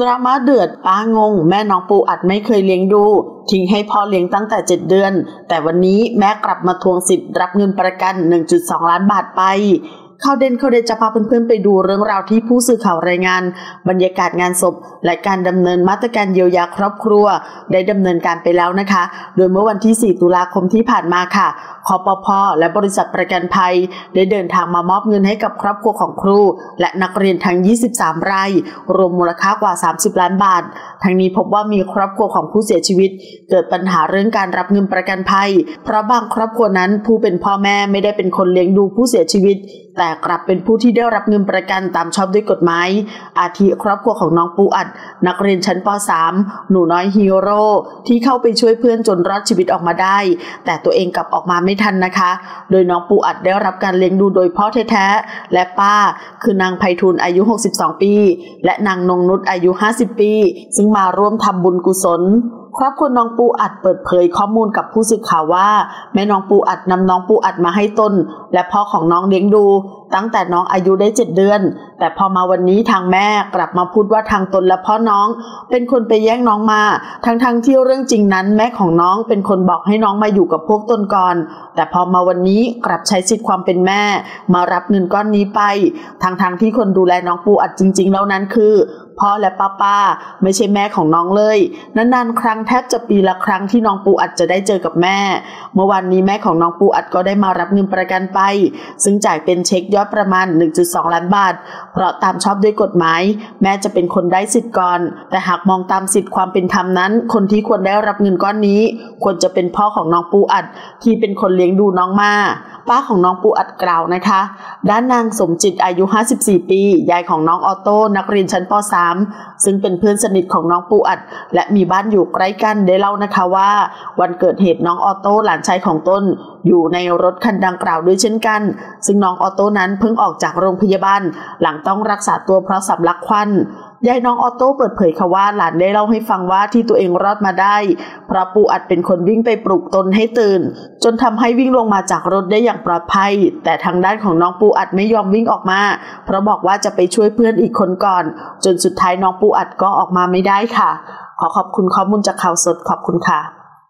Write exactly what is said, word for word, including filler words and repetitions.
ดราม่าเดือดป้างงแม่น้องปูอัดไม่เคยเลี้ยงดูทิ้งให้พ่อเลี้ยงตั้งแต่เจ็ดเดือนแต่วันนี้แม่กลับมาทวงสิทธิ์รับเงินประกัน หนึ่งจุดสอง ล้านบาทไปข่าวเด่นข่าวเด่นจะพาเพื่อนๆไปดูเรื่องราวที่ผู้สื่อข่าวรายงานบรรยากาศงานศพและการดำเนินมาตรการเยียวยาครอบครัวได้ดำเนินการไปแล้วนะคะโดยเมื่อวันที่สี่ตุลาคมที่ผ่านมาค่ะคปภ.และบริษัทประกันภัยได้เดินทางมามอบเงินให้กับครอบครัวของครูและนักเรียนทั้งยี่สิบสามรายรวมมูลค่ากว่าสามสิบล้านบาททั้งนี้พบว่ามีครอบครัวของผู้เสียชีวิตเกิดปัญหาเรื่องการรับเงินประกันภัยเพราะบางครอบครัวนั้นผู้เป็นพ่อแม่ไม่ได้เป็นคนเลี้ยงดูผู้เสียชีวิตแต่กลับเป็นผู้ที่ได้รับเงินประกันตามชอบด้วยกฎหมายอาทิครอบครัวของน้องปูอัดนักเรียนชั้นป .สาม หนูน้อยฮีโร่ที่เข้าไปช่วยเพื่อนจนรอดชีวิตออกมาได้แต่ตัวเองกลับออกมาไม่ทันนะคะโดยน้องปูอัดได้รับการเลี้ยงดูโดยพ่อแท้ๆและป้าคือนางไพฑูรย์อายุหกสิบสองปีและนางนงนุชอายุห้าสิบปีซึ่งมาร่วมทำบุญกุศลครอบครัวน้องปูอัดเปิดเผยข้อมูลกับผู้สื่อข่าวว่าแม่น้องปูอัดนำน้องปูอัดมาให้ตนและพ่อของน้องเลี้ยงดูตั้งแต่น้องอายุได้เจ็ดเดือนแต่พอมาวันนี้ทางแม่กลับมาพูดว่าทางตนและพ่อน้องเป็นคนไปแย่งน้องมาทั้งๆ ท, ที่เรื่องจริงนั้นแม่ของน้องเป็นคนบอกให้น้องมาอยู่กับพวกตนก่อนแต่พอมาวันนี้กลับใช้สิทธิ์ความเป็นแม่มารับเงินก้อนนี้ไปทั้งๆ ท, ที่คนดูแลน้องปูอัดจริงๆแล้วนั้นคือพ่อและป้าป้าไม่ใช่แม่ของน้องเลยนานๆครั้งแทบจะปีละครั้งที่น้องปูอัดจะได้เจอกับแม่เมื่อวันนี้แม่ของน้องปูอัดก็ได้มารับเงินประกันไปซึ่งจ่ายเป็นเช็คยอดประมาณ หนึ่งจุดสอง ล้านบาทเพราะตามชอบด้วยกฎหมายแม่จะเป็นคนได้สิทธิ์ก่อนแต่หากมองตามสิทธิ์ความเป็นธรรมนั้นคนที่ควรได้รับเงินก้อนนี้ควรจะเป็นพ่อของน้องปูอัดที่เป็นคนเลี้ยงดูน้องมาป้าของน้องปูอัดกล่าวนะคะด้านนางสมจิตอายุห้าสิบสี่ปียายของน้องออโต้นักเรียนชั้นป .สาม ซึ่งเป็นเพื่อนสนิทของน้องปูอัดและมีบ้านอยู่ใกล้กันได้เล่านะคะว่าวันเกิดเหตุน้องออโต้หลานชายของตนอยู่ในรถคันดังกล่าวด้วยเช่นกันซึ่งน้องออโต้นั้นเพิ่งออกจากโรงพยาบาลหลังต้องรักษาตัวเพราะสำลักควันยายน้องออโต้เปิดเผยค่ะว่าหลานได้เล่าให้ฟังว่าที่ตัวเองรอดมาได้เพราะปูอัดเป็นคนวิ่งไปปลุกตนให้ตื่นจนทำให้วิ่งลงมาจากรถได้อย่างปลอดภัยแต่ทางด้านของน้องปูอัดไม่ยอมวิ่งออกมาเพราะบอกว่าจะไปช่วยเพื่อนอีกคนก่อนจนสุดท้ายน้องปูอัดก็ออกมาไม่ได้ค่ะขอขอบคุณข้อมูลจากข่าวสดขอบคุณค่ะ